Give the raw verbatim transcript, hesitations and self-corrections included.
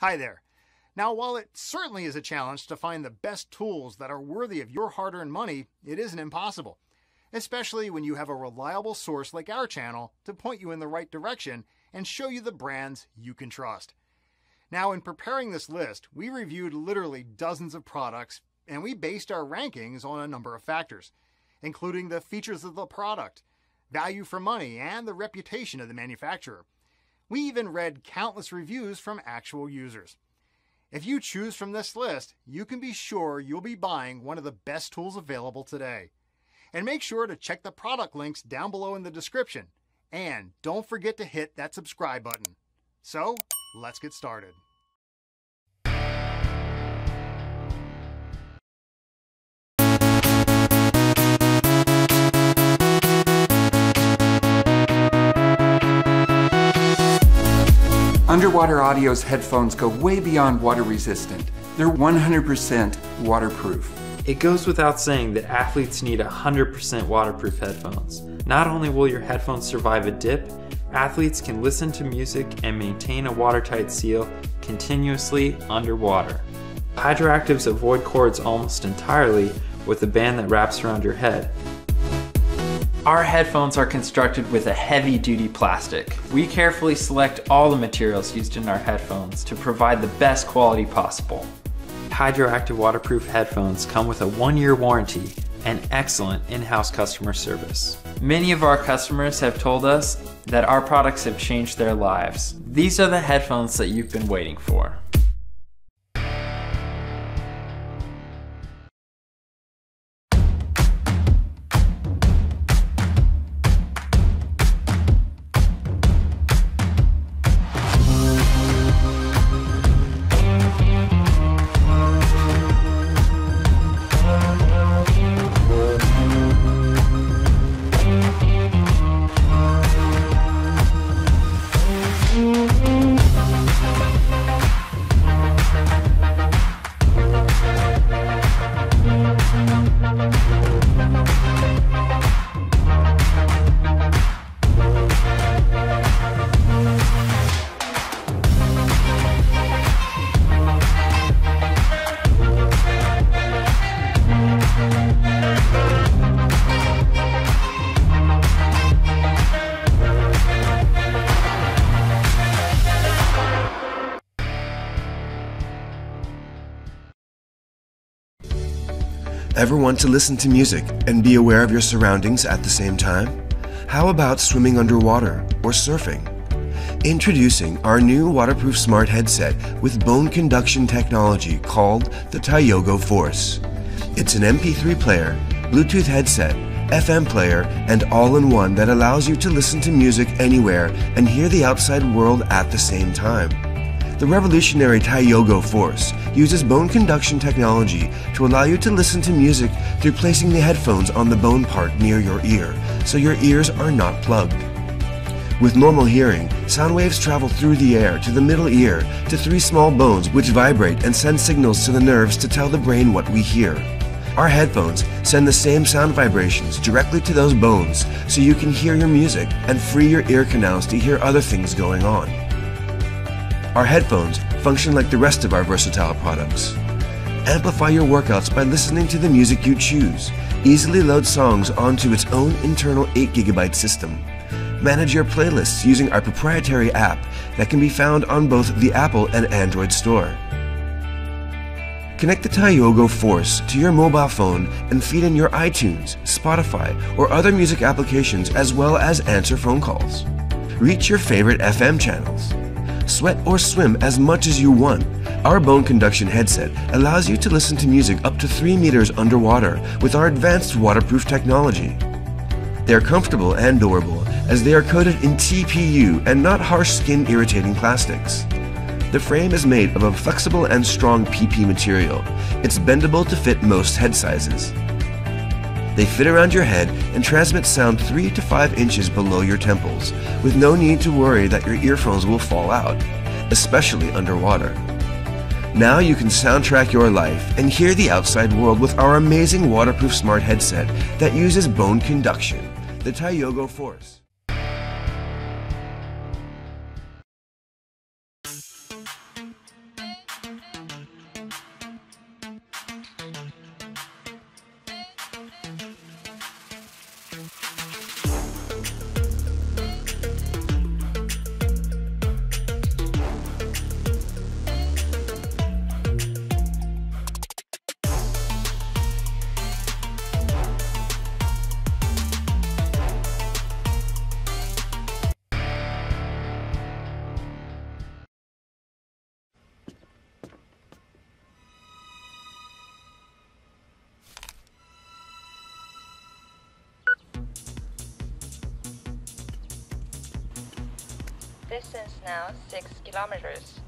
Hi there. Now, while it certainly is a challenge to find the best tools that are worthy of your hard-earned money, it isn't impossible, especially when you have a reliable source like our channel to point you in the right direction and show you the brands you can trust. Now, in preparing this list, we reviewed literally dozens of products, and we based our rankings on a number of factors, including the features of the product, value for money, and the reputation of the manufacturer. We even read countless reviews from actual users. If you choose from this list, you can be sure you'll be buying one of the best tools available today. And make sure to check the product links down below in the description. And don't forget to hit that subscribe button. So, let's get started. Underwater Audio's headphones go way beyond water resistant. They're one hundred percent waterproof. It goes without saying that athletes need one hundred percent waterproof headphones. Not only will your headphones survive a dip, athletes can listen to music and maintain a watertight seal continuously underwater. HydroActives avoid cords almost entirely with a band that wraps around your head. Our headphones are constructed with a heavy-duty plastic. We carefully select all the materials used in our headphones to provide the best quality possible. HydroActive waterproof headphones come with a one-year warranty and excellent in-house customer service. Many of our customers have told us that our products have changed their lives. These are the headphones that you've been waiting for. Ever want to listen to music and be aware of your surroundings at the same time? How about swimming underwater or surfing? Introducing our new waterproof smart headset with bone conduction technology called the Tayogo Force. It's an M P three player, Bluetooth headset, F M player, and all-in-one that allows you to listen to music anywhere and hear the outside world at the same time. The revolutionary Tayogo Force uses bone conduction technology to allow you to listen to music through placing the headphones on the bone part near your ear, so your ears are not plugged. With normal hearing, sound waves travel through the air to the middle ear to three small bones which vibrate and send signals to the nerves to tell the brain what we hear. Our headphones send the same sound vibrations directly to those bones so you can hear your music and free your ear canals to hear other things going on. Our headphones function like the rest of our versatile products. Amplify your workouts by listening to the music you choose. Easily load songs onto its own internal eight gigabyte system. Manage your playlists using our proprietary app that can be found on both the Apple and Android store. Connect the Tayogo Force to your mobile phone and feed in your iTunes, Spotify, or other music applications as well as answer phone calls. Reach your favorite F M channels. Sweat or swim as much as you want. Our bone conduction headset allows you to listen to music up to three meters underwater with our advanced waterproof technology. They're comfortable and durable as they are coated in T P U and not harsh skin-irritating plastics. The frame is made of a flexible and strong P P material. It's bendable to fit most head sizes. They fit around your head and transmit sound three to five inches below your temples, with no need to worry that your earphones will fall out, especially underwater. Now you can soundtrack your life and hear the outside world with our amazing waterproof smart headset that uses bone conduction, the Tayogo Force. distance now six kilometers.